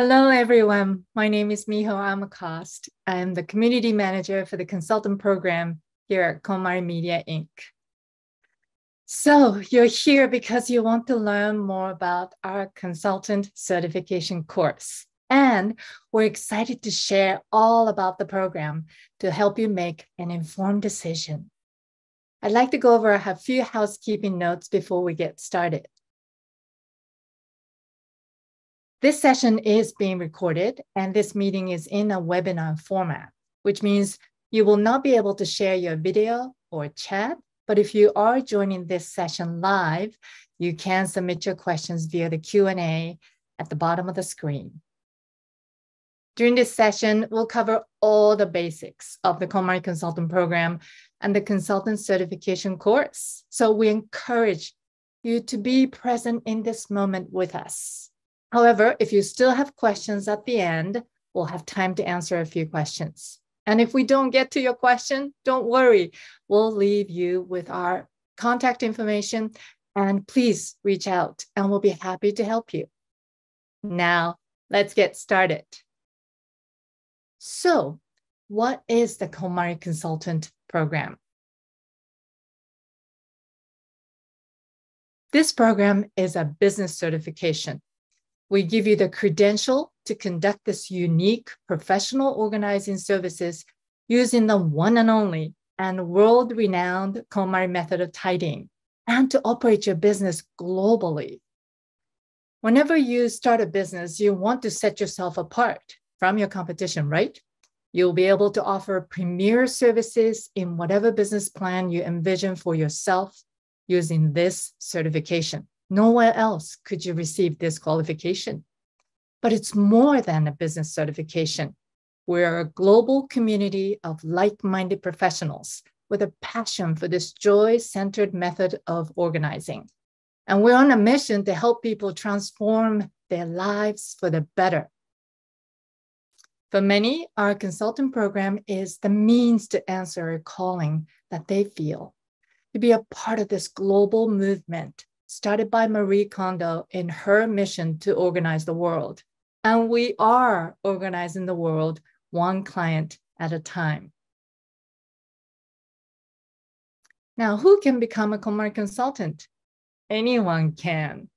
Hello, everyone. My name is Miho Amacost. I'm the community manager for the consultant program here at KonMari Media Inc. So you're here because you want to learn more about our consultant certification course. And we're excited to share all about the program to help you make an informed decision. I'd like to go over a few housekeeping notes before we get started. This session is being recorded, and this meeting is in a webinar format, which means you will not be able to share your video or chat, but if you are joining this session live, you can submit your questions via the Q&A at the bottom of the screen. During this session, we'll cover all the basics of the KonMari Consultant Program and the Consultant Certification course. So we encourage you to be present in this moment with us. However, if you still have questions at the end, we'll have time to answer a few questions. And if we don't get to your question, don't worry. We'll leave you with our contact information, and please reach out and we'll be happy to help you. Now, let's get started. So, what is the KonMari Consultant Program? This program is a business certification. We give you the credential to conduct this unique professional organizing services using the one and only and world-renowned KonMari method of tidying, and to operate your business globally. Whenever you start a business, you want to set yourself apart from your competition, right? You'll be able to offer premier services in whatever business plan you envision for yourself using this certification. Nowhere else could you receive this qualification. But it's more than a business certification. We're a global community of like-minded professionals with a passion for this joy-centered method of organizing. And we're on a mission to help people transform their lives for the better. For many, our consultant program is the means to answer a calling that they feel, to be a part of this global movement started by Marie Kondo in her mission to organize the world. And we are organizing the world one client at a time. Now, who can become a KonMari consultant? Anyone can.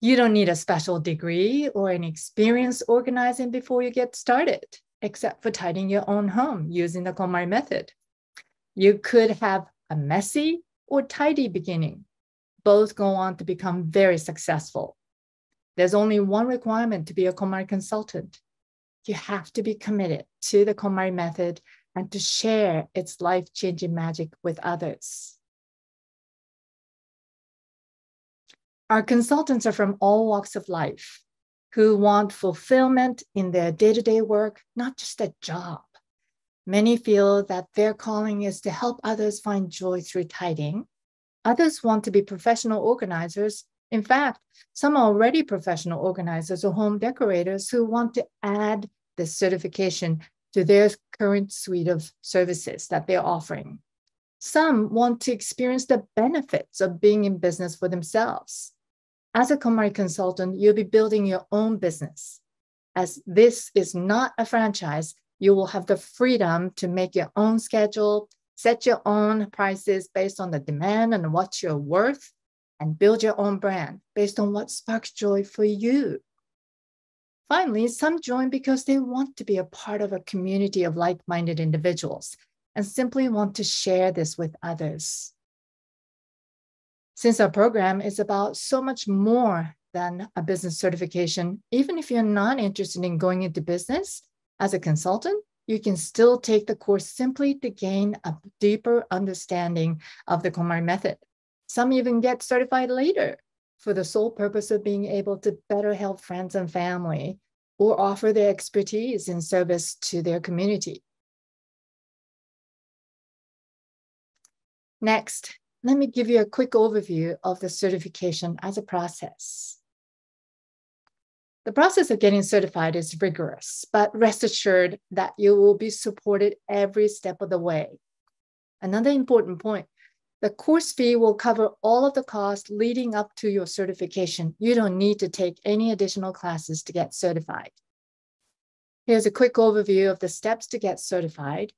You don't need a special degree or any experience organizing before you get started, except for tidying your own home using the KonMari method. You could have a messy or tidy beginning. Both go on to become very successful. There's only one requirement to be a KonMari consultant. You have to be committed to the KonMari method and to share its life-changing magic with others. Our consultants are from all walks of life who want fulfillment in their day-to-day work, not just a job. Many feel that their calling is to help others find joy through tidying. Others want to be professional organizers. In fact, some are already professional organizers or home decorators who want to add this certification to their current suite of services that they're offering. Some want to experience the benefits of being in business for themselves. As a KonMari consultant, you'll be building your own business. As this is not a franchise, you will have the freedom to make your own schedule, set your own prices based on the demand and what you're worth, and build your own brand based on what sparks joy for you. Finally, some join because they want to be a part of a community of like-minded individuals and simply want to share this with others. Since our program is about so much more than a business certification, even if you're not interested in going into business, as a consultant, you can still take the course simply to gain a deeper understanding of the KonMari method. Some even get certified later for the sole purpose of being able to better help friends and family or offer their expertise in service to their community. Next, let me give you a quick overview of the certification as a process. The process of getting certified is rigorous, but rest assured that you will be supported every step of the way. Another important point, The course fee will cover all of the costs leading up to your certification. You don't need to take any additional classes to get certified. Here's a quick overview of the steps to get certified.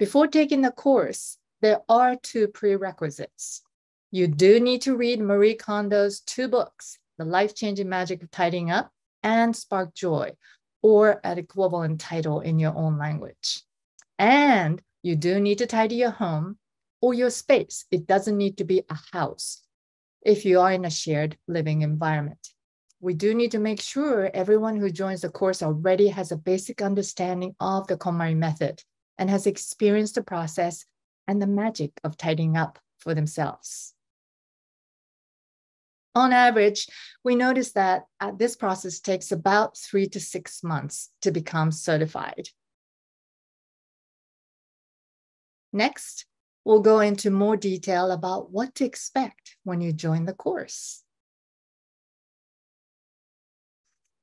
Before taking the course, there are two prerequisites. You do need to read Marie Kondo's two books, The Life-Changing Magic of Tidying Up and Spark Joy, or an equivalent title in your own language. And you do need to tidy your home or your space. It doesn't need to be a house if you are in a shared living environment. We do need to make sure everyone who joins the course already has a basic understanding of the KonMari method and has experienced the process and the magic of tidying up for themselves. On average, we notice that this process takes about 3 to 6 months to become certified. Next, we'll go into more detail about what to expect when you join the course.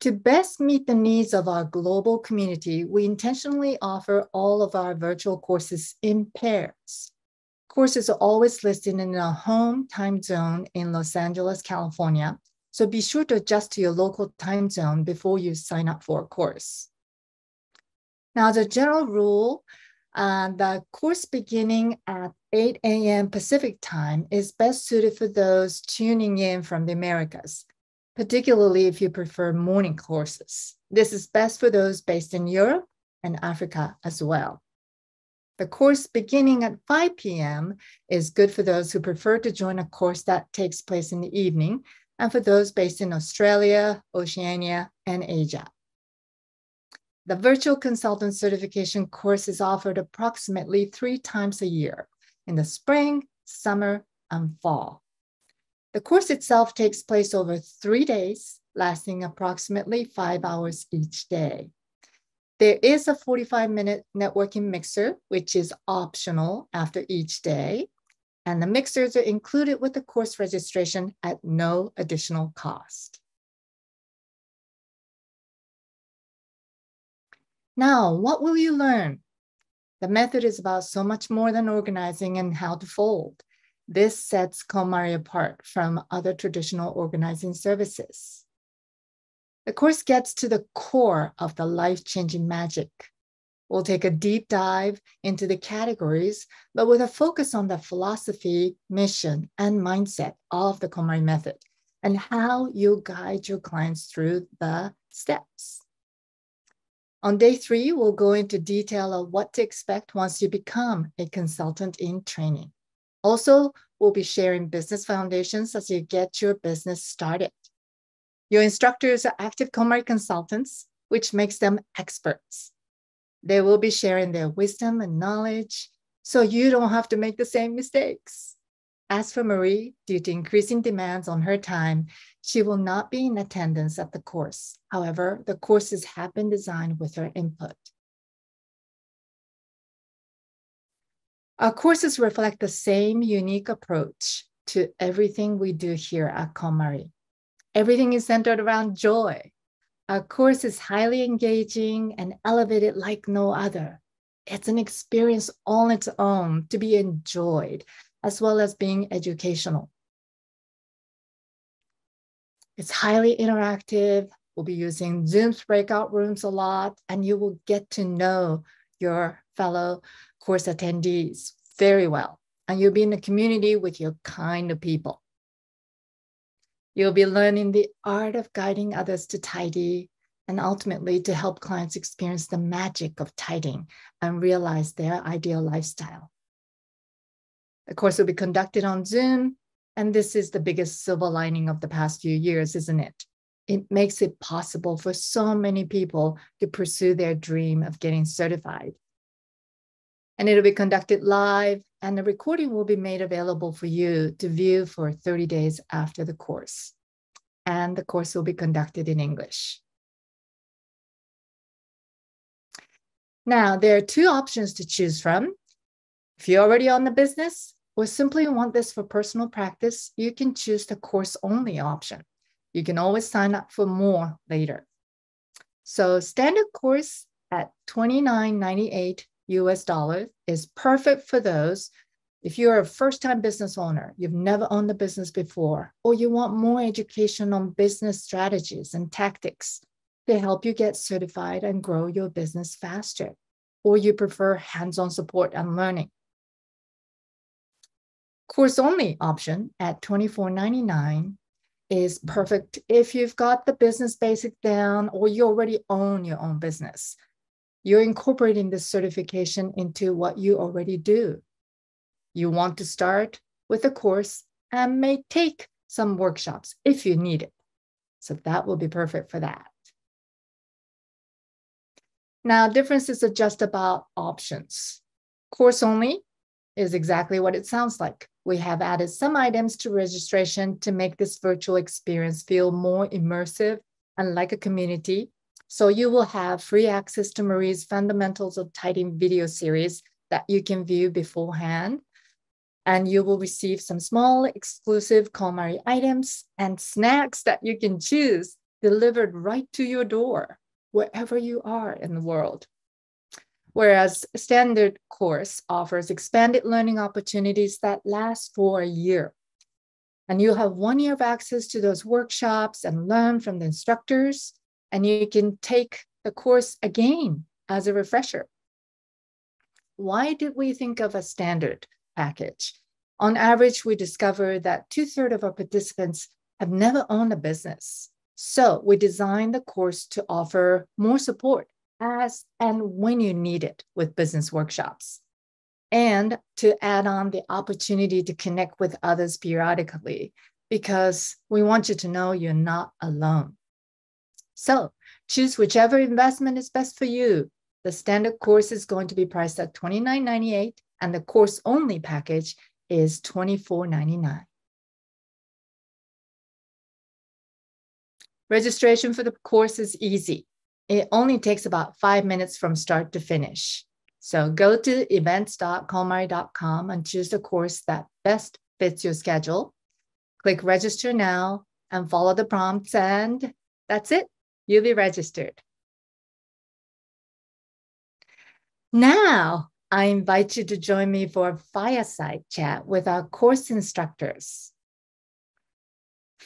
To best meet the needs of our global community, we intentionally offer all of our virtual courses in pairs. Courses are always listed in our home time zone in Los Angeles, California, so be sure to adjust to your local time zone before you sign up for a course. Now, as a general rule, the course beginning at 8 a.m. Pacific time is best suited for those tuning in from the Americas, particularly if you prefer morning courses. This is best for those based in Europe and Africa as well. The course beginning at 5 p.m. is good for those who prefer to join a course that takes place in the evening and for those based in Australia, Oceania, and Asia. The virtual consultant certification course is offered approximately 3 times a year in the spring, summer, and fall. The course itself takes place over 3 days, lasting approximately 5 hours each day. There is a 45-minute networking mixer, which is optional after each day, and the mixers are included with the course registration at no additional cost. Now, what will you learn? The method is about so much more than organizing and how to fold. This sets KonMari apart from other traditional organizing services. The course gets to the core of the life-changing magic. We'll take a deep dive into the categories, but with a focus on the philosophy, mission, and mindset of the KonMari method and how you guide your clients through the steps. On day 3, we'll go into detail of what to expect once you become a consultant in training. Also, we'll be sharing business foundations as you get your business started. Your instructors are active KonMari consultants, which makes them experts. They will be sharing their wisdom and knowledge, so you don't have to make the same mistakes. As for Marie, due to increasing demands on her time, she will not be in attendance at the course. However, the courses have been designed with her input. Our courses reflect the same unique approach to everything we do here at KonMari. Everything is centered around joy. Our course is highly engaging and elevated like no other. It's an experience on its own to be enjoyed, as well as being educational. It's highly interactive. We'll be using Zoom's breakout rooms a lot, and you will get to know your fellow course attendees very well, and you'll be in the community with your kind of people. You'll be learning the art of guiding others to tidy and ultimately to help clients experience the magic of tidying and realize their ideal lifestyle. The course will be conducted on Zoom, and this is the biggest silver lining of the past few years, isn't it? It makes it possible for so many people to pursue their dream of getting certified. And it'll be conducted live, and the recording will be made available for you to view for 30 days after the course. And the course will be conducted in English. Now, there are 2 options to choose from. If you're already on the business or simply want this for personal practice, you can choose the course-only option. You can always sign up for more later. So standard course at $29.98 US dollars is perfect for those If you're a first-time business owner, you've never owned a business before, or you want more education on business strategies and tactics to help you get certified and grow your business faster, or you prefer hands-on support and learning. Course-only option at $24.99 is perfect if you've got the business basic down or you already own your own business. You're incorporating this certification into what you already do. You want to start with a course and may take some workshops if you need it. So that will be perfect for that. Now, differences are just about options. Course only is exactly what it sounds like. We have added some items to registration to make this virtual experience feel more immersive and like a community. So you will have free access to Marie's Fundamentals of Tidying video series that you can view beforehand. And you will receive some small exclusive KonMari items and snacks that you can choose delivered right to your door, wherever you are in the world. Whereas standard course offers expanded learning opportunities that last for a year. And you'll have 1 year of access to those workshops and learn from the instructors. And you can take the course again as a refresher. Why did we think of a standard package? On average, we discovered that 2/3 of our participants have never owned a business. So we designed the course to offer more support as and when you need it with business workshops, and to add on the opportunity to connect with others periodically, because we want you to know you're not alone. So choose whichever investment is best for you. The standard course is going to be priced at $29.98, and the course only package is $24.99. Registration for the course is easy. It only takes about 5 minutes from start to finish. So go to events.konmari.com and choose the course that best fits your schedule. Click register now and follow the prompts, and that's it. You'll be registered. Now, I invite you to join me for a fireside chat with our course instructors.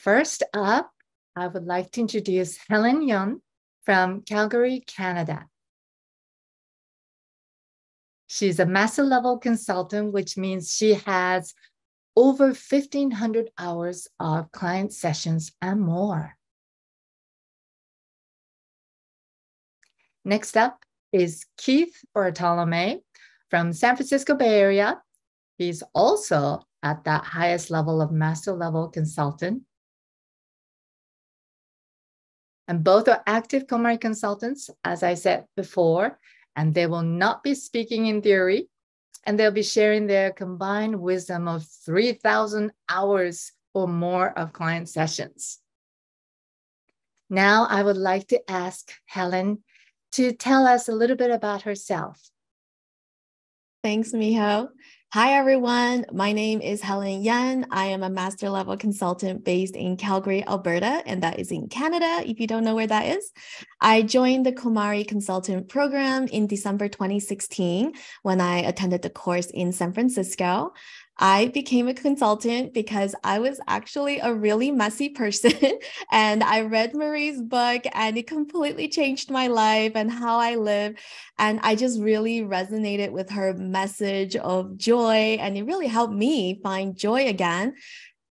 First up, I would like to introduce Helen Young from Calgary, Canada. She's a master level consultant, which means she has over 1,500 hours of client sessions and more. Next up is Keith Ortolome from San Francisco Bay Area. He's also at that highest level of master level consultant. And both are active KonMari consultants, as I said before, and they will not be speaking in theory, and they'll be sharing their combined wisdom of 3,000 hours or more of client sessions. Now I would like to ask Helen to tell us a little bit about herself. Thanks, Miho. Hi, everyone. My name is Helen Yen. I am a master level consultant based in Calgary, Alberta, and that is in Canada, if you don't know where that is. I joined the KonMari Consultant Program in December 2016 when I attended the course in San Francisco. I became a consultant because I was actually a really messy person and I read Marie's book and it completely changed my life and how I live. And I just really resonated with her message of joy, and it really helped me find joy again.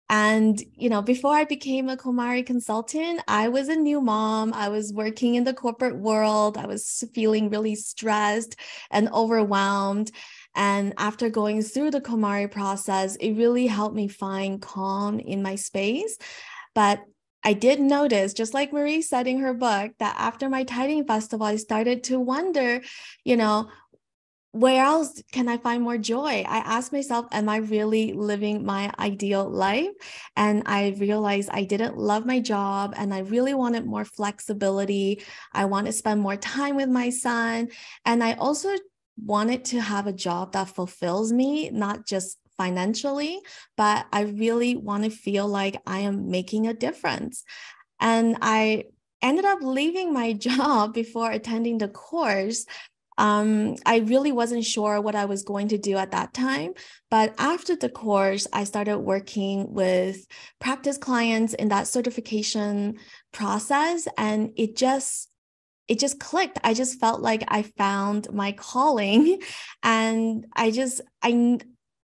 And, you know, before I became a KonMari consultant, I was a new mom. I was working in the corporate world. I was feeling really stressed and overwhelmed. And after going through the KonMari process, it really helped me find calm in my space. But I did notice, just like Marie said in her book, that after my tidying festival, I started to wonder, you know, where else can I find more joy? I asked myself, am I really living my ideal life? And I realized I didn't love my job and I really wanted more flexibility. I want to spend more time with my son. And I also wanted to have a job that fulfills me, not just financially, but I really want to feel like I am making a difference. And I ended up leaving my job before attending the course. I really wasn't sure what I was going to do at that time, but after the course, I started working with practice clients in that certification process, and it just clicked. I just felt like I found my calling, and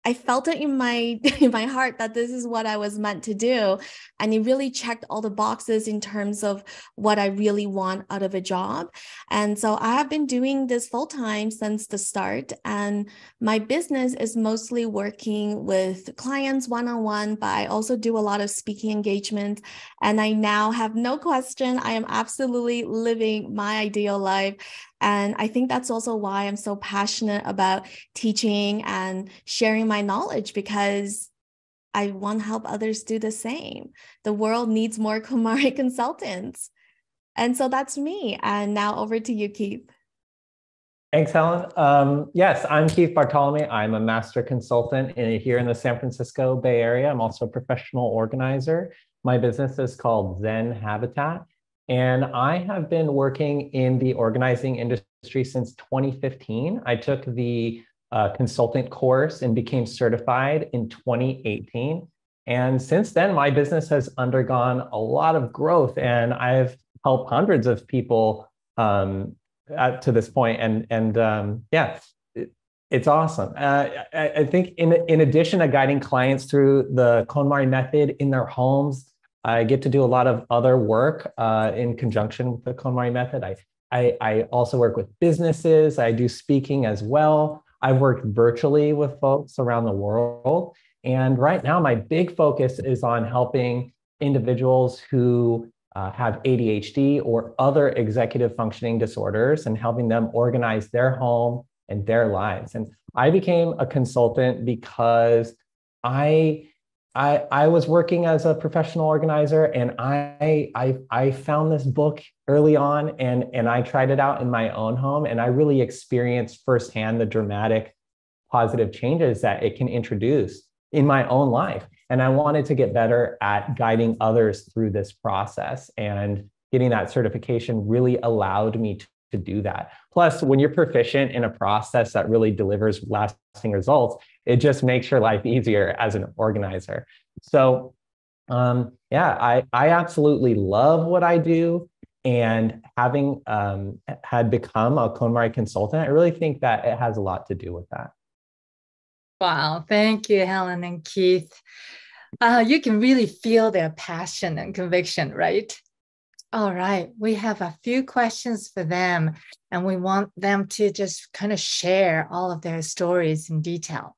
I felt it in my heart that this is what I was meant to do. And it really checked all the boxes in terms of what I really want out of a job. And so I have been doing this full time since the start. And my business is mostly working with clients one-on-one, but I also do a lot of speaking engagements. And I now have no question. I am absolutely living my ideal life. And I think that's also why I'm so passionate about teaching and sharing my knowledge, because I want to help others do the same. The world needs more KonMari consultants. And so that's me. And now over to you, Keith. Thanks, Helen. Yes, I'm Keith Bartholomew. I'm a master consultant here in the San Francisco Bay Area. I'm also a professional organizer. My business is called Zen Habitat. And I have been working in the organizing industry since 2015. I took the consultant course and became certified in 2018. And since then, my business has undergone a lot of growth, and I've helped hundreds of people to this point. And it's awesome. I think in addition to guiding clients through the KonMari method in their homes, I get to do a lot of other work in conjunction with the KonMari method. I also work with businesses. I do speaking as well. I've worked virtually with folks around the world. And right now, my big focus is on helping individuals who have ADHD or other executive functioning disorders and helping them organize their home and their lives. And I became a consultant because I was working as a professional organizer, and I found this book early on, and I tried it out in my own home, and I really experienced firsthand the dramatic positive changes that it can introduce in my own life. And I wanted to get better at guiding others through this process, and getting that certification really allowed me to do that. Plus, when you're proficient in a process that really delivers lasting results, it just makes your life easier as an organizer. So I absolutely love what I do. And having had become a KonMari consultant, I really think that it has a lot to do with that. Wow. Thank you, Helen and Keith. You can really feel their passion and conviction, right? All right. We have a few questions for them, and we want them to just kind of share all of their stories in detail.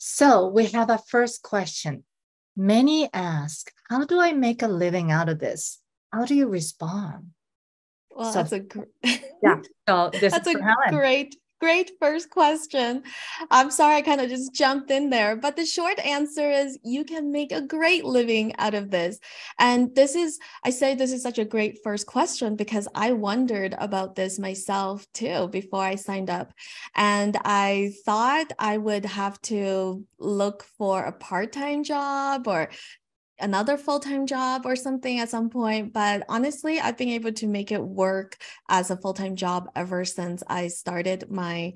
So we have a first question. Many ask, how do I make a living out of this? How do you respond? Well, so, that's a great first question. I'm sorry, I kind of just jumped in there, but the short answer is you can make a great living out of this. And I say this is such a great first question because I wondered about this myself too before I signed up. And I thought I would have to look for a part-time job or another full-time job or something at some point. But honestly, I've been able to make it work as a full-time job ever since I started my,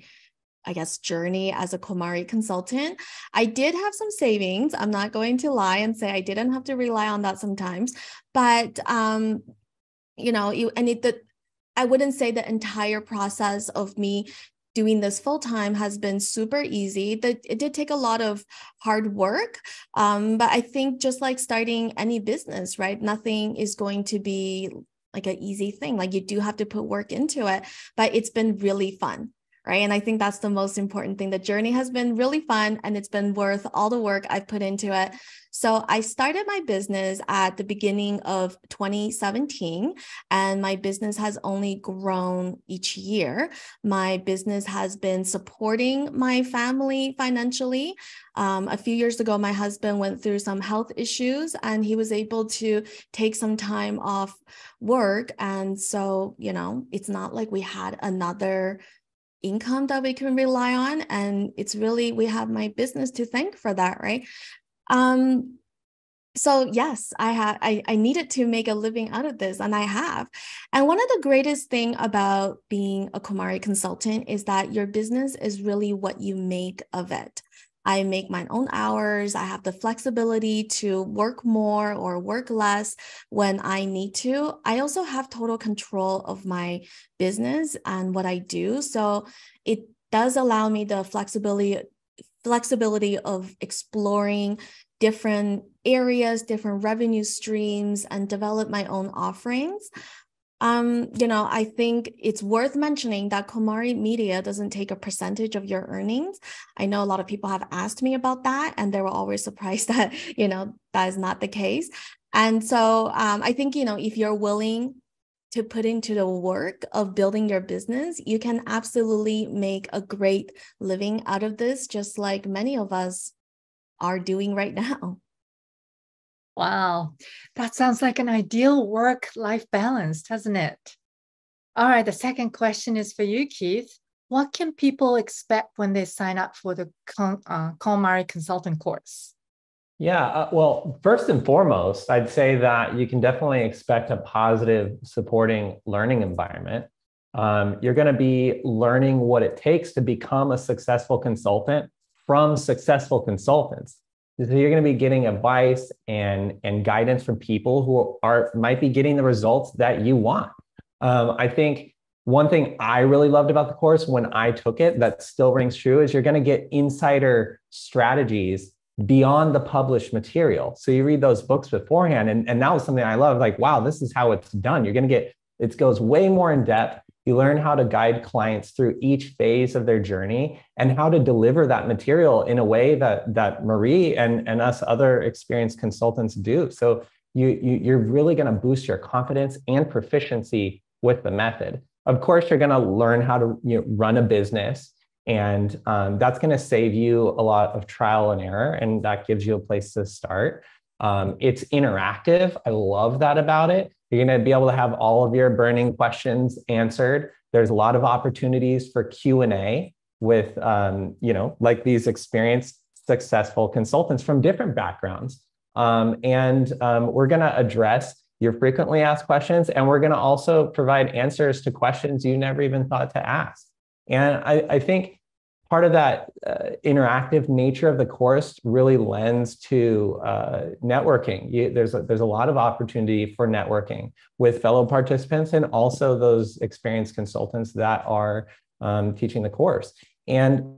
I guess, journey as a KonMari consultant. I did have some savings. I'm not going to lie and say I didn't have to rely on that sometimes, but I wouldn't say the entire process of me doing this full time has been super easy. It did take a lot of hard work, but I think just like starting any business, right? Nothing is going to be like an easy thing. Like you do have to put work into it, but it's been really fun, right? And I think that's the most important thing. The journey has been really fun, and it's been worth all the work I've put into it. So I started my business at the beginning of 2017, and my business has only grown each year. My business has been supporting my family financially. A few years ago, my husband went through some health issues, and he was able to take some time off work. And so, it's not like we had another income that we can rely on. And it's really, we have my business to thank for that, right? So yes, I needed to make a living out of this, and I have. And one of the greatest thing about being a KonMari consultant is that your business is really what you make of it. I make my own hours. I have the flexibility to work more or work less when I need to. I also have total control of my business and what I do. So it does allow me the flexibility of exploring different areas, different revenue streams, and develop my own offerings. I think it's worth mentioning that KonMari Media doesn't take a percentage of your earnings. I know a lot of people have asked me about that, and they were always surprised that, that is not the case. And so I think, if you're willing to put into the work of building your business, you can absolutely make a great living out of this, just like many of us are doing right now. Wow, that sounds like an ideal work-life balance, doesn't it? All right, the second question is for you, Keith. What can people expect when they sign up for the KonMari Consultant course? Yeah, well, first and foremost, I'd say that you can definitely expect a positive, supporting learning environment. You're going to be learning what it takes to become a successful consultant from successful consultants. So you're going to be getting advice and guidance from people who might be getting the results that you want. I think one thing I really loved about the course when I took it that still rings true is you're going to get insider strategies beyond the published material. So you read those books beforehand, and that was something I loved. Like, wow, this is how it's done. You're going to get, it goes way more in depth. You learn how to guide clients through each phase of their journey and how to deliver that material in a way that Marie and us other experienced consultants do. So you're really going to boost your confidence and proficiency with the method. Of course, you're going to learn how to run a business, and that's going to save you a lot of trial and error, and that gives you a place to start. It's interactive. I love that about it. You're going to be able to have all of your burning questions answered. There's a lot of opportunities for Q&A with, like these experienced, successful consultants from different backgrounds. We're going to address your frequently asked questions, and we're going to also provide answers to questions you never even thought to ask. And I think part of that interactive nature of the course really lends to networking. There's a lot of opportunity for networking with fellow participants and also those experienced consultants that are teaching the course. And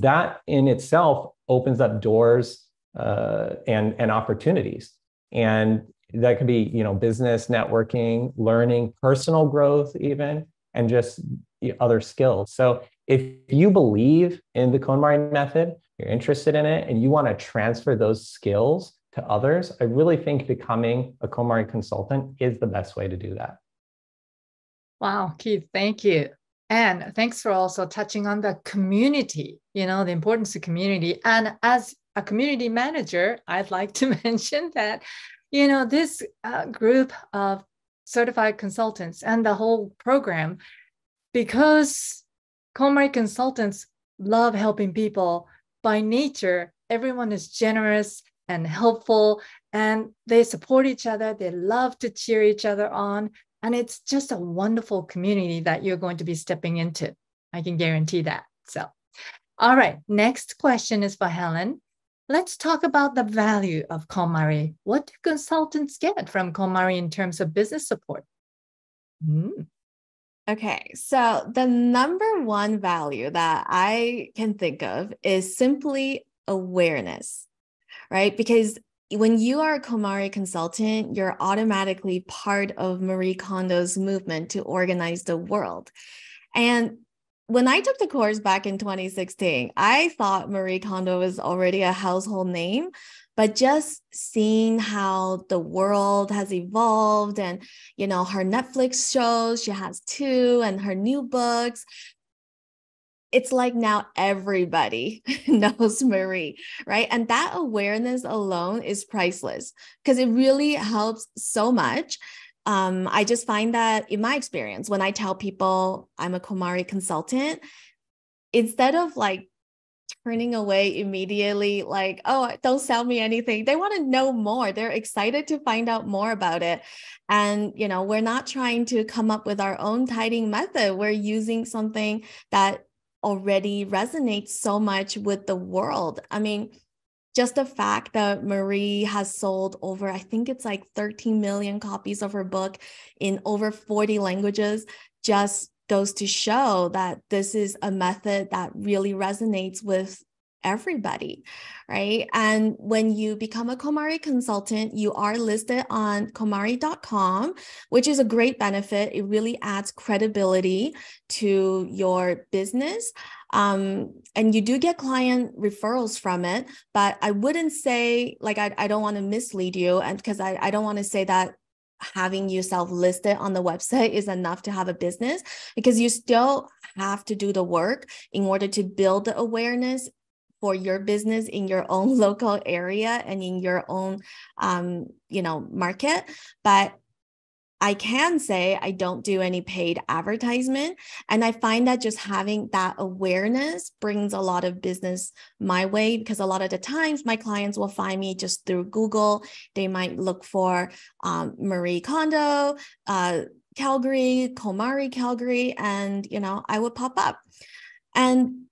that in itself opens up doors and opportunities. And that could be, business, networking, learning, personal growth even, and just other skills. So if you believe in the KonMari method, you're interested in it, and you want to transfer those skills to others, I really think becoming a KonMari consultant is the best way to do that. Wow, Keith, thank you. And thanks for also touching on the community, the importance of community. And as a community manager, I'd like to mention that, this group of certified consultants and the whole program, because KonMari consultants love helping people. By nature, everyone is generous and helpful, and they support each other. They love to cheer each other on. And it's just a wonderful community that you're going to be stepping into. I can guarantee that. So, all right, next question is for Helen. Let's talk about the value of KonMari. What do consultants get from KonMari in terms of business support? Okay, so the number one value that I can think of is simply awareness, right? Because when you are a KonMari consultant, you're automatically part of Marie Kondo's movement to organize the world. And when I took the course back in 2016, I thought Marie Kondo was already a household name, but just seeing how the world has evolved and, her Netflix shows, she has 2, and her new books, it's like now everybody knows Marie, right? And that awareness alone is priceless because it really helps so much. I just find that in my experience, when I tell people I'm a KonMari consultant, instead of like turning away immediately, like, oh, don't sell me anything. They want to know more. They're excited to find out more about it. And, you know, we're not trying to come up with our own tidying method. We're using something that already resonates so much with the world. I mean, just the fact that Marie has sold over, I think it's like 13 million copies of her book in over 40 languages, just goes to show that this is a method that really resonates with everybody, right? And when you become a KonMari consultant, you are listed on KonMari.com, which is a great benefit. It really adds credibility to your business. And you do get client referrals from it, but I wouldn't say, like, I don't want to mislead you, and because I don't want to say that having yourself listed on the website is enough to have a business, because you still have to do the work in order to build the awareness for your business in your own local area and in your own, you know, market. But I can say I don't do any paid advertisement. And I find that just having that awareness brings a lot of business my way, because a lot of the times my clients will find me just through Google. They might look for Marie Kondo, Calgary, KonMari Calgary, and, you know, I would pop up. And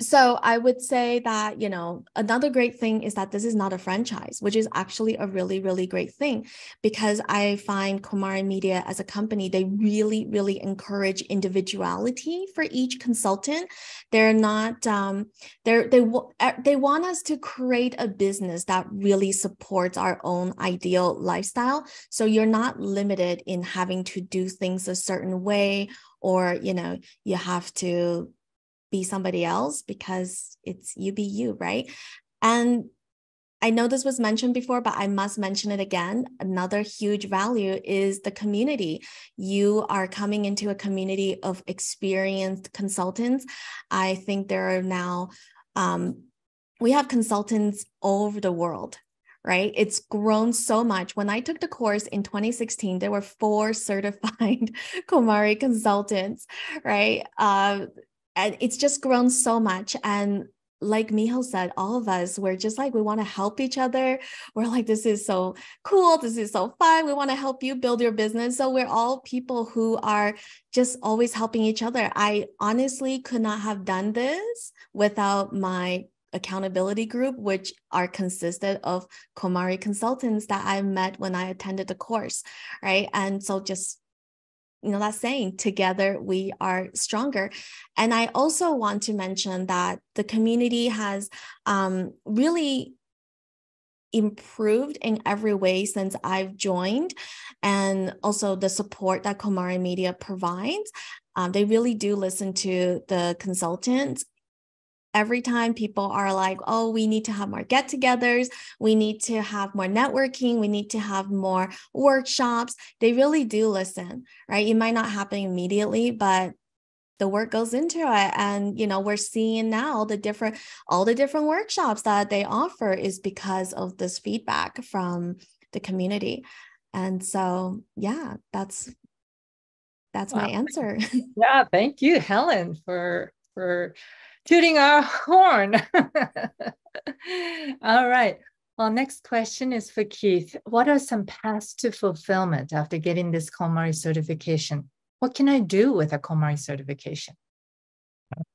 so I would say that, you know, another great thing is that this is not a franchise, which is actually a really, really great thing, because I find KonMari Media as a company, they really, really encourage individuality for each consultant. They're not, they want us to create a business that really supports our own ideal lifestyle. So you're not limited in having to do things a certain way, or, you know, you have to be somebody else, because it's you be you, right? And I know this was mentioned before, but I must mention it again. Another huge value is the community. You are coming into a community of experienced consultants. I think there are now, we have consultants all over the world, right? It's grown so much. When I took the course in 2016, there were 4 certified KonMari consultants, right? And it's just grown so much. And like Miho said, all of us, we're just like, we want to help each other. We're like, this is so cool. This is so fun. We want to help you build your business. So we're all people who are just always helping each other. I honestly could not have done this without my accountability group, which are consisted of KonMari consultants that I met when I attended the course, right? And so just, you know, that saying, together we are stronger. And I also want to mention that the community has really improved in every way since I've joined, and also the support that KonMari Media provides. They really do listen to the consultants. Every time people are like, oh, we need to have more get-togethers, we need to have more networking, we need to have more workshops, they really do listen, right? It might not happen immediately, but the work goes into it. And, you know, we're seeing now the different, all the different workshops that they offer is because of this feedback from the community. And so, yeah, that's my answer. Yeah, thank you, Helen, for tooting our horn. All right. Well, next question is for Keith. What are some paths to fulfillment after getting this KonMari certification? What can I do with a KonMari certification?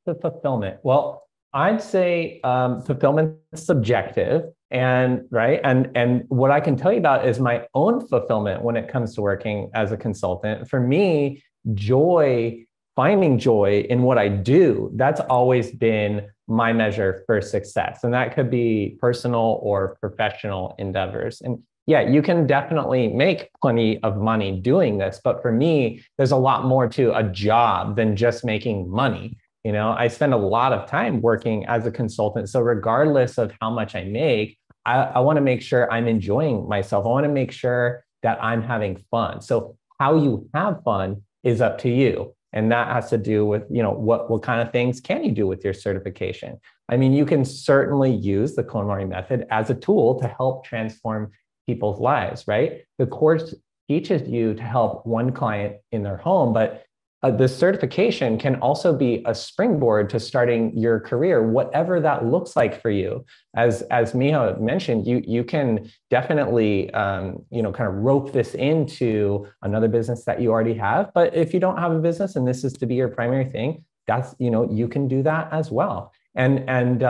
The fulfillment. Well, I'd say fulfillment is subjective, and right. And what I can tell you about is my own fulfillment when it comes to working as a consultant. For me, joy. Finding joy in what I do, that's always been my measure for success. And that could be personal or professional endeavors. And yeah, you can definitely make plenty of money doing this. But for me, there's a lot more to a job than just making money. You know, I spend a lot of time working as a consultant. So regardless of how much I make, I want to make sure I'm enjoying myself. I want to make sure that I'm having fun. So how you have fun is up to you. And that has to do with, you know, what kind of things can you do with your certification? I mean, you can certainly use the KonMari method as a tool to help transform people's lives, right? The course teaches you to help one client in their home, but This certification can also be a springboard to starting your career, whatever that looks like for you. As Miho mentioned, you can definitely kind of rope this into another business that you already have. But if you don't have a business and this is to be your primary thing, that's, you can do that as well. And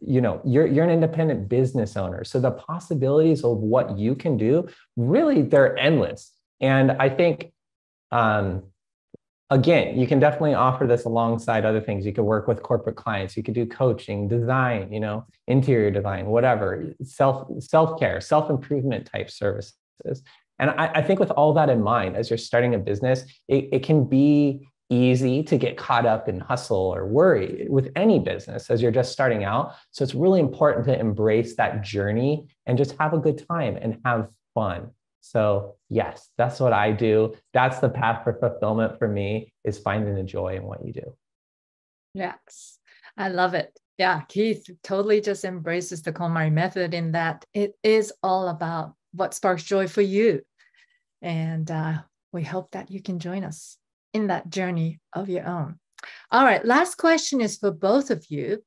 you're an independent business owner, so the possibilities of what you can do, really, they're endless. And I think, again, you can definitely offer this alongside other things. You could work with corporate clients. You could do coaching, design, interior design, whatever, self-care, self-improvement type services. And I think with all that in mind, as you're starting a business, it can be easy to get caught up in hustle or worry with any business as you're just starting out. So it's really important to embrace that journey and just have a good time and have fun. So yes, that's what I do. That's the path for fulfillment for me, is finding the joy in what you do. Yes, I love it. Yeah, Keith totally just embraces the KonMari method in that it is all about what sparks joy for you. And we hope that you can join us in that journey of your own. All right, last question is for both of you.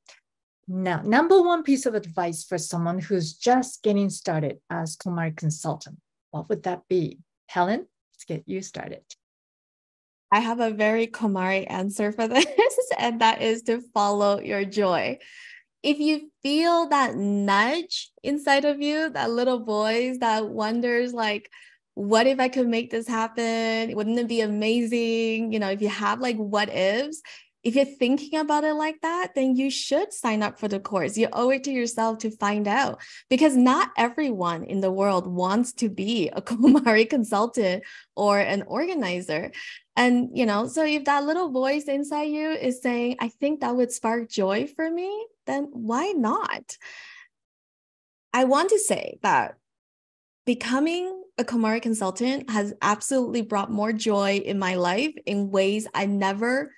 Now, number one piece of advice for someone who's just getting started as KonMari consultant, what would that be? Helen, let's get you started. I have a very KonMari answer for this, and that is to follow your joy. If you feel that nudge inside of you, that little voice that wonders like, what if I could make this happen? Wouldn't it be amazing? If you have like what ifs, if you're thinking about it like that, then you should sign up for the course. You owe it to yourself to find out, because not everyone in the world wants to be a KonMari consultant or an organizer. And, so if that little voice inside you is saying, I think that would spark joy for me, then why not? I want to say that becoming a KonMari consultant has absolutely brought more joy in my life in ways I never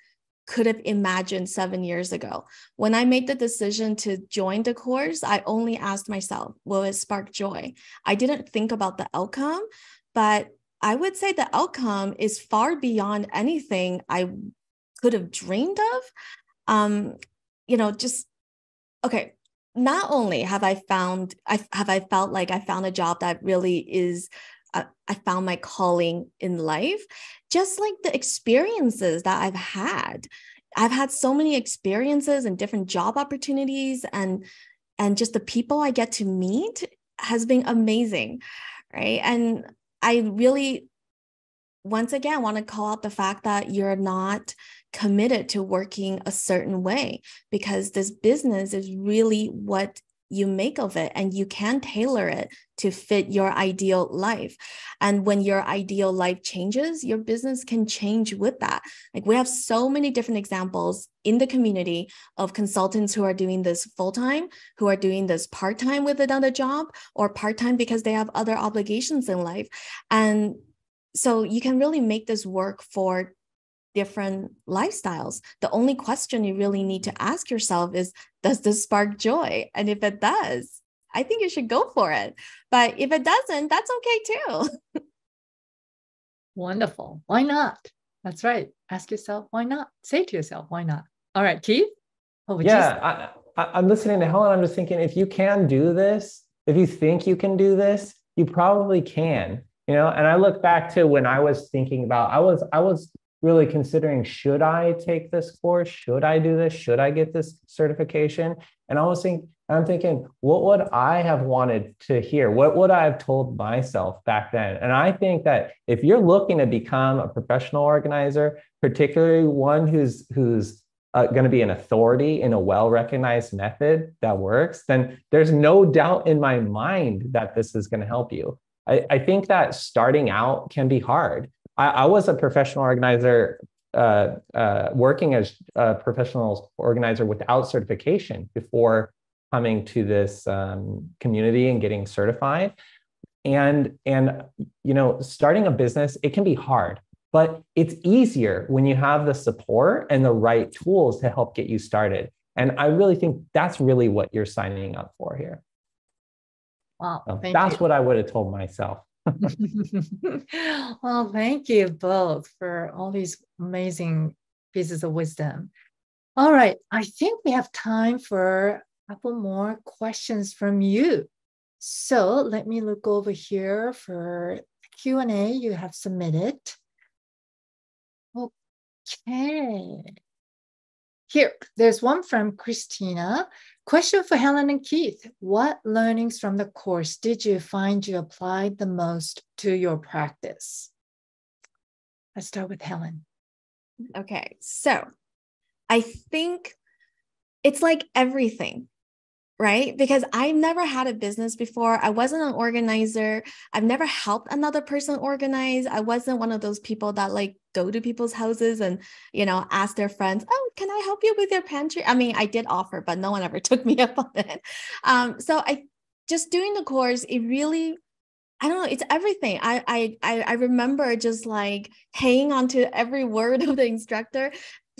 could have imagined 7 years ago. When I made the decision to join the course, I only asked myself, will it spark joy? I didn't think about the outcome, but I would say the outcome is far beyond anything I could have dreamed of. Okay. Not only have I felt like I found a job that really is, I found my calling in life, just like the experiences that I've had. I've had so many experiences and different job opportunities, and just the people I get to meet has been amazing, right? And I really, once again, want to call out the fact that you're not committed to working a certain way, because this business is really what you make of it, and you can tailor it to fit your ideal life. And when your ideal life changes, your business can change with that. Like, we have so many different examples in the community of consultants who are doing this full-time, who are doing this part-time with another job, or part-time because they have other obligations in life. And so you can really make this work for different lifestyles. The only question you really need to ask yourself is, does this spark joy? And if it does, I think you should go for it. But if it doesn't, that's okay too. Wonderful. Why not? That's right. Ask yourself, why not? Say to yourself, why not? All right, Keith? I'm listening to Helen. I'm just thinking, if you can do this, if you think you can do this, you probably can. And I look back to when I was thinking about, I was really considering, should I take this course? Should I do this? Should I get this certification? And I'm thinking, what would I have wanted to hear? What would I have told myself back then? And I think that if you're looking to become a professional organizer, particularly one who's going to be an authority in a well-recognized method that works, then there's no doubt in my mind that this is going to help you. I think that starting out can be hard. I was a professional organizer, working as a professional organizer without certification before coming to this community and getting certified. And starting a business, it can be hard, but it's easier when you have the support and the right tools to help get you started. And I really think that's really what you're signing up for here. Wow, so that's what I would have told myself. Well, thank you both for all these amazing pieces of wisdom. All right, I think we have time for a couple more questions from you. So let me look over here for the Q&A you have submitted. Okay. Here, there's one from Christina. Question for Helen and Keith. What learnings from the course did you find you applied the most to your practice? Let's start with Helen. Okay, so I think it's like everything, right? Because I've never had a business before. I wasn't an organizer. I've never helped another person organize. I wasn't one of those people that like go to people's houses and, you know, ask their friends, oh, can I help you with your pantry? I mean, I did offer, but no one ever took me up on it. So I just doing the course, it really, I don't know, it's everything. I remember just like hanging on to every word of the instructor,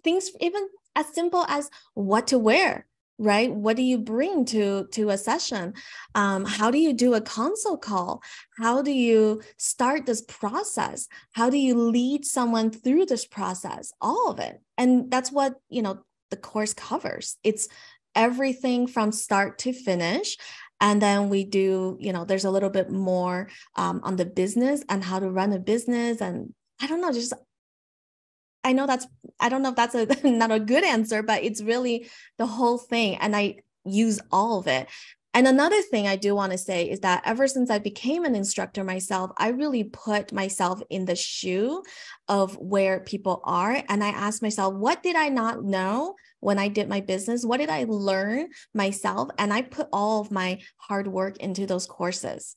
things even as simple as what to wear. Right? What do you bring to a session? How do you do a consult call? How do you start this process? How do you lead someone through this process? All of it. And that's what, you know, the course covers. It's everything from start to finish. And then we do, you know, there's a little bit more on the business and how to run a business. And I don't know, just I know that's, I don't know if that's a, not a good answer, but it's really the whole thing. And I use all of it. And another thing I do want to say is that ever since I became an instructor myself, I really put myself in the shoe of where people are. And I asked myself, what did I not know when I did my business? What did I learn myself? And I put all of my hard work into those courses,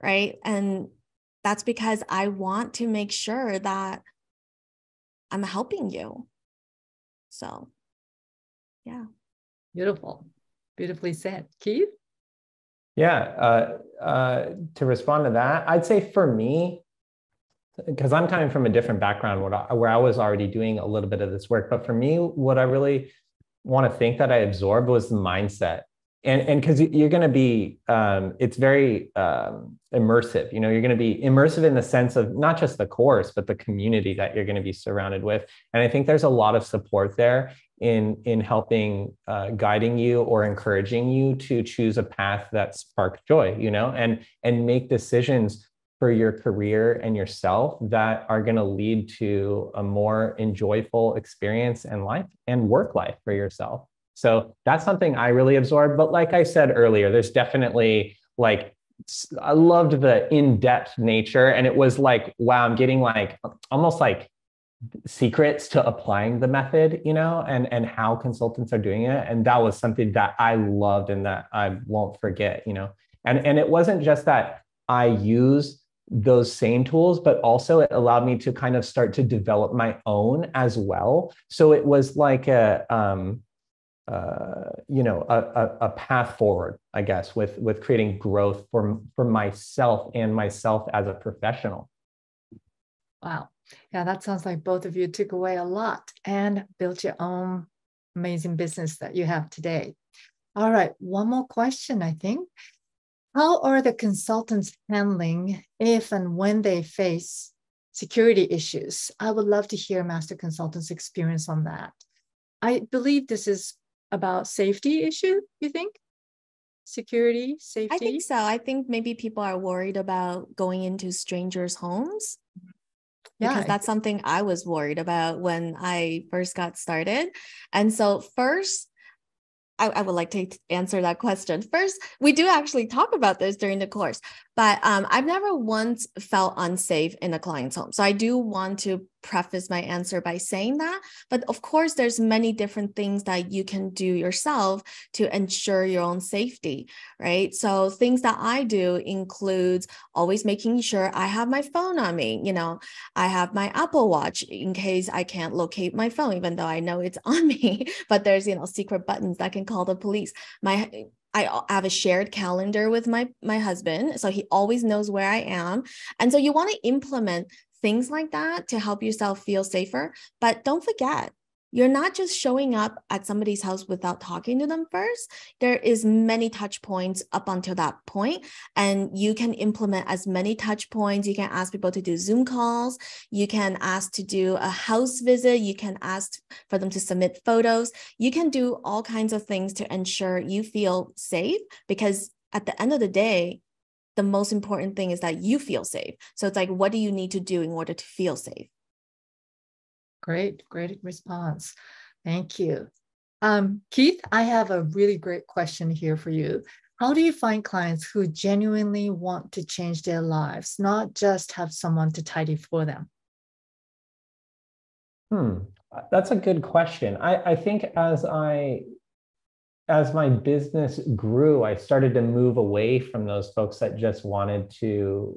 right? And that's because I want to make sure that I'm helping you. So, yeah. Beautiful. Beautifully said. Keith? Yeah. To respond to that, I'd say for me, because I'm coming from a different background where I was already doing a little bit of this work. But for me, what I really want to think that I absorbed was the mindset. And because you're going to be, it's very immersive, you know, you're going to be immersive in the sense of not just the course, but the community that you're going to be surrounded with. And I think there's a lot of support there in helping, guiding you or encouraging you to choose a path that sparks joy, you know, and make decisions for your career and yourself that are going to lead to a more enjoyable experience and life and work life for yourself. So that's something I really absorbed. But like I said earlier, there's definitely like, I loved the in-depth nature. And it was like, wow, I'm getting like almost like secrets to applying the method, you know, and how consultants are doing it. And that was something that I loved and that I won't forget, you know, and it wasn't just that I used those same tools, but also it allowed me to kind of start to develop my own as well. So it was like a, you know, a path forward, I guess, with creating growth for myself and myself as a professional. Wow. Yeah, that sounds like both of you took away a lot and built your own amazing business that you have today. All right. One more question, I think. How are the consultants handling if and when they face security issues? I would love to hear Master Consultant's experience on that. I believe this is about safety issue, you think? Security, safety? I think so. I think maybe people are worried about going into strangers' homes. Yeah, because that's something I was worried about when I first got started. And so first, I would like to answer that question. First, we do actually talk about this during the course, but I've never once felt unsafe in a client's home. So I do want to preface my answer by saying that, but of course there's many different things that you can do yourself to ensure your own safety, right? So things that I do includes always making sure I have my phone on me. You know, I have my Apple Watch in case I can't locate my phone, even though I know it's on me, but there's, you know, secret buttons that can call the police. I have a shared calendar with my husband, so he always knows where I am. And so you want to implement things like that to help yourself feel safer, but don't forget, You're not just showing up at somebody's house without talking to them first. There is many touch points up until that point, and you can implement as many touch points. You can ask people to do Zoom calls. You can ask to do a house visit. You can ask for them to submit photos. You can do all kinds of things to ensure you feel safe, because at the end of the day, the most important thing is that you feel safe. So it's like, what do you need to do in order to feel safe? Great, great response. Thank you. Keith, I have a really great question here for you. How do you find clients who genuinely want to change their lives, not just have someone to tidy for them? That's a good question. I think as my business grew, I started to move away from those folks that just wanted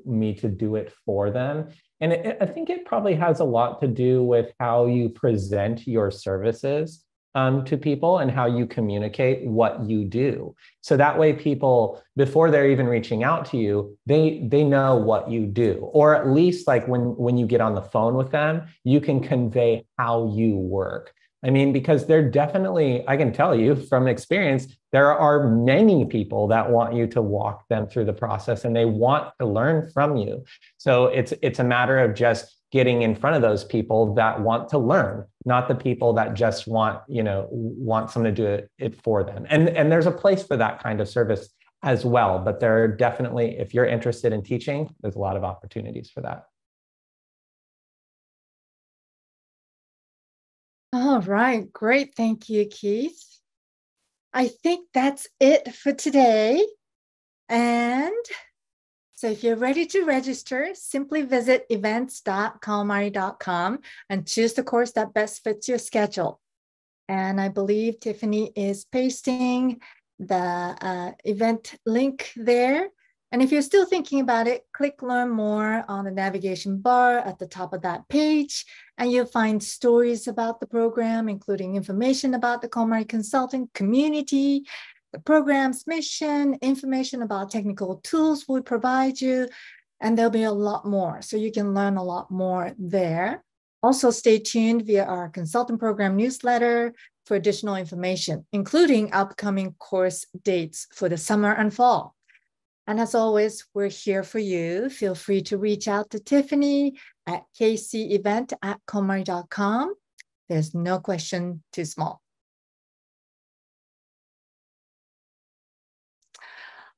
me to do it for them. And I think it probably has a lot to do with how you present your services to people and how you communicate what you do. So that way people, before they're even reaching out to you, they know what you do, or at least like when you get on the phone with them, you can convey how you work. I mean, because they're definitely, I can tell you from experience, there are many people that want you to walk them through the process and they want to learn from you. So it's a matter of just getting in front of those people that want to learn, not the people that just want someone to do it for them. And there's a place for that kind of service as well. But there are definitely, if you're interested in teaching, there's a lot of opportunities for that. All right. Great. Thank you, Keith. I think that's it for today. And so if you're ready to register, simply visit events.konmari.com and choose the course that best fits your schedule. And I believe Tiffany is pasting the event link there. And if you're still thinking about it, click learn more on the navigation bar at the top of that page, and you'll find stories about the program, including information about the KonMari Consulting community, the program's mission, information about technical tools we provide you, and there'll be a lot more. So you can learn a lot more there. Also stay tuned via our consultant program newsletter for additional information, including upcoming course dates for the summer and fall. And as always, we're here for you. Feel free to reach out to Tiffany at kcevent@konmari.com. There's no question too small.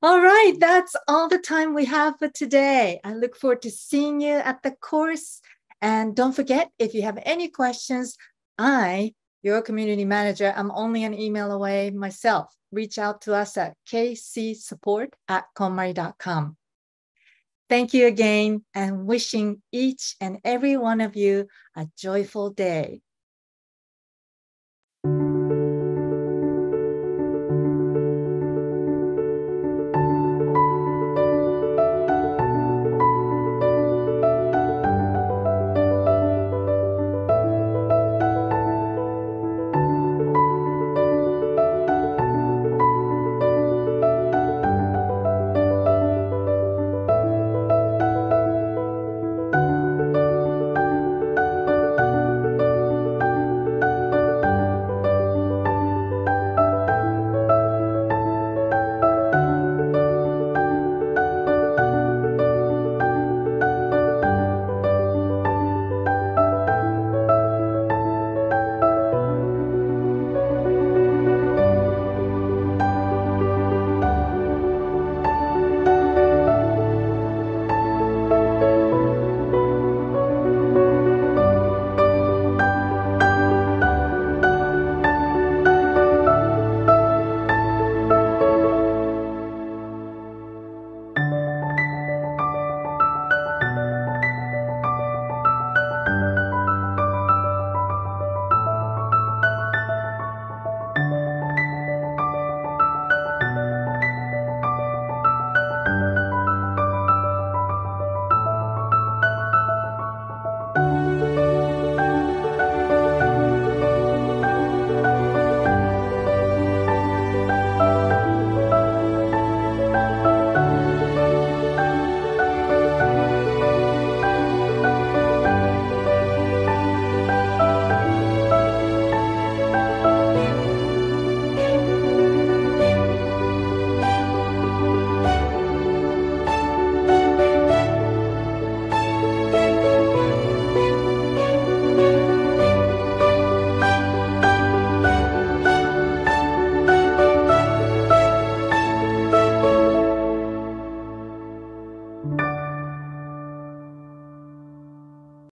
All right, that's all the time we have for today. I look forward to seeing you at the course. And don't forget, if you have any questions, your community manager, I'm only an email away myself. Reach out to us at kcsupport@konmari.com. Thank you again, and wishing each and every one of you a joyful day.